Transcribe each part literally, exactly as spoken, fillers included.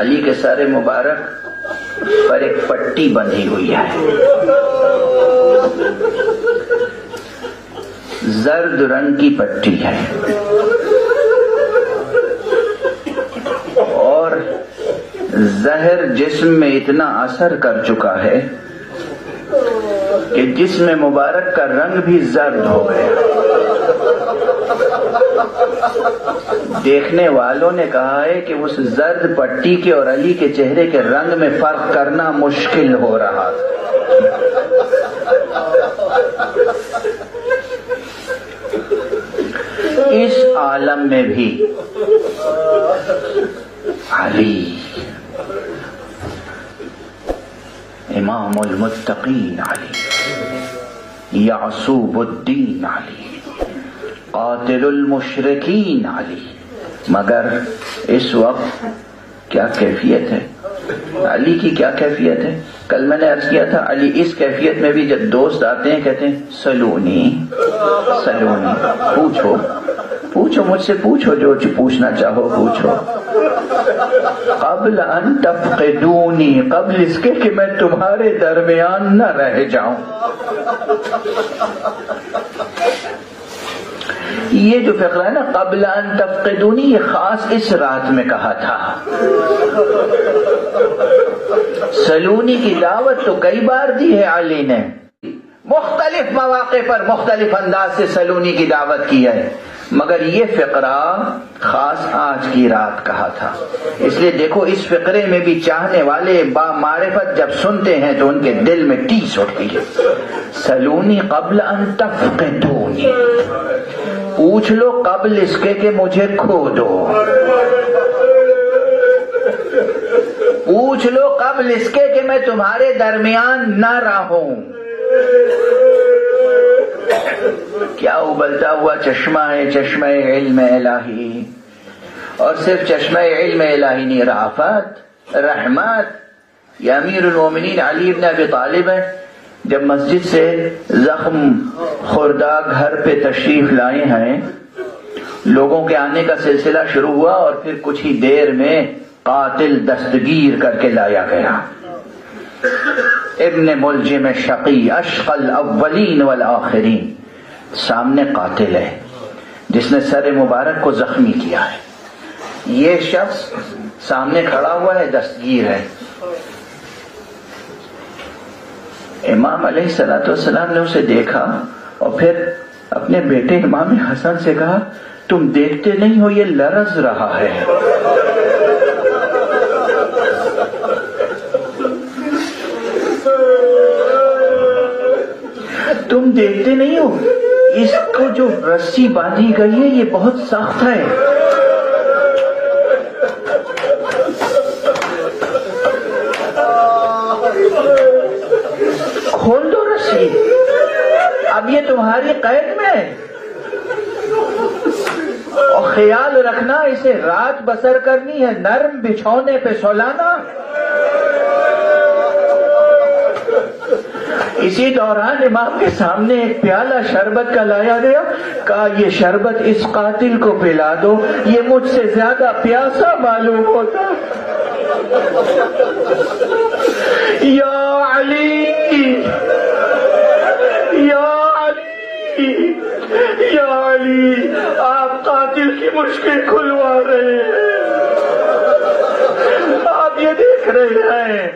अली के सारे मुबारक पर एक पट्टी बंधी हुई है, जर्द रंग की पट्टी है और जहर जिस्म में इतना असर कर चुका है कि जिस्म मुबारक का रंग भी जर्द हो गया। देखने वालों ने कहा है कि उस जर्द पट्टी के और अली के चेहरे के रंग में फर्क करना मुश्किल हो रहा था। इस आलम में भी अली इमाम अल-मुत्तक़ीन अली, यासूबुद्दीन अली, क़ातिल अल-मुश्रिकीन अली। मगर इस वक्त क्या कैफियत है, अली की क्या कैफियत है। कल मैंने अर्ज किया था अली इस कैफियत में भी जब दोस्त आते हैं कहते हैं सलूनी सलूनी, पूछो पूछो मुझसे, पूछो जो पूछना चाहो पूछो। क़ब्ल अन तफ़क़दूनी, कबल इसके कि मैं तुम्हारे दरमियान न रह जाऊं। ये जो फ़क़रा है ना क़ब्ल अन तफ़क़दूनी, ये खास इस रात में कहा था। सलूनी की दावत तो कई बार दी है अली ने, मुख्तलिफ मौक़े पर मुख्तलिफ अंदाज से सलूनी की दावत की है, मगर ये फ़िक़रा खास आज की रात कहा था। इसलिए देखो इस फ़िक़रे में भी चाहने वाले बामारिफत जब सुनते हैं तो उनके दिल में टीस उठती है। सलूनी क़ब्ल अन तफ़क़दूनी, पूछ लो कबल इसके कि मुझे खो दो, पूछ लो कबल इसके कि मैं तुम्हारे दरमियान न रहूं। क्या उबलता हुआ चश्मा है, चश्मा-ए इल्म इलाही। और सिर्फ चश्मा-ए इल्म इलाही नहीं, राफत रहमत। ये अमीरुल मोमिनीन अली इब्ने अबी तालिब है, जब मस्जिद से जख्म खुर्दा घर पे तशरीफ लाए हैं, लोगों के आने का सिलसिला शुरू हुआ और फिर कुछ ही देर में कातिल दस्तगीर करके लाया गया। इब्न मुलजिम शकी अश्क़ल अव्वलीन वल आखिरीन, सामने कातिल है जिसने सर मुबारक को जख्मी किया है। ये शख्स सामने खड़ा हुआ है, दस्तगीर है। इमाम अलैहिस्सलाम ने उसे देखा और फिर अपने बेटे इमाम हसन से कहा, तुम देखते नहीं हो ये लरज रहा है। तुम देखते नहीं हो इसको जो रस्सी बांधी गई है ये बहुत सख्त है। खोल दो रस्सी, अब ये तुम्हारी कैद में है। और ख्याल रखना इसे रात बसर करनी है, नरम बिछौने पे सोलाना। इसी दौरान इमाम के सामने एक प्याला शरबत का लाया गया, कहा ये शरबत इस कातिल को पिला दो, ये मुझसे ज्यादा प्यासा मालूम होता। या अली या अली या अली, आप कातिल की मुश्किल खुलवा रहे हैं। आप ये देख रहे हैं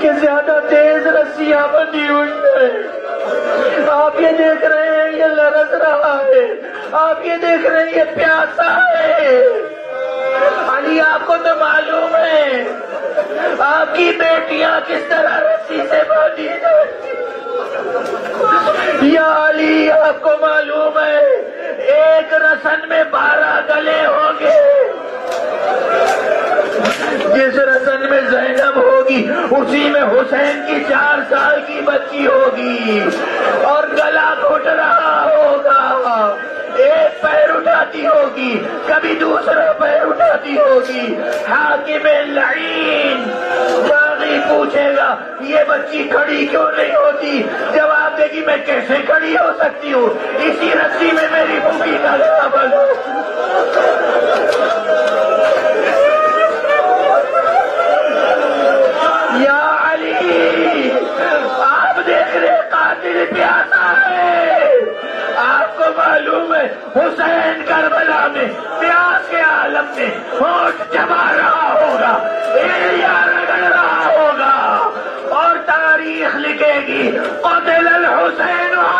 कि ज्यादा तेज रस्सियां बंधी हुई है, आप ये देख रहे हैं ये लरस रहा है, आप ये देख रहे हैं ये प्यासा है। अली आपको तो मालूम है आपकी बेटियां किस तरह रस्सी से बांधी जाती। या अली आपको मालूम है एक रसन में बारह गले होंगे, जिस रसन में ज़ैनब होगी उसी में हुसैन की चार साल की बच्ची होगी और गला घुट रहा होगा। एक पैर उठाती होगी, कभी दूसरा पैर उठाती होगी। हाकिमे लईन बागी पूछेगा ये बच्ची खड़ी क्यों नहीं होती, जवाब देगी मैं कैसे खड़ी हो सकती हूँ, इसी रस्सी में मेरी भूखी का काबल। से होंठ चबा रहा होगा, एरिया रगड़ रहा होगा और तारीख लिखेगी क़त्ल हुसैन।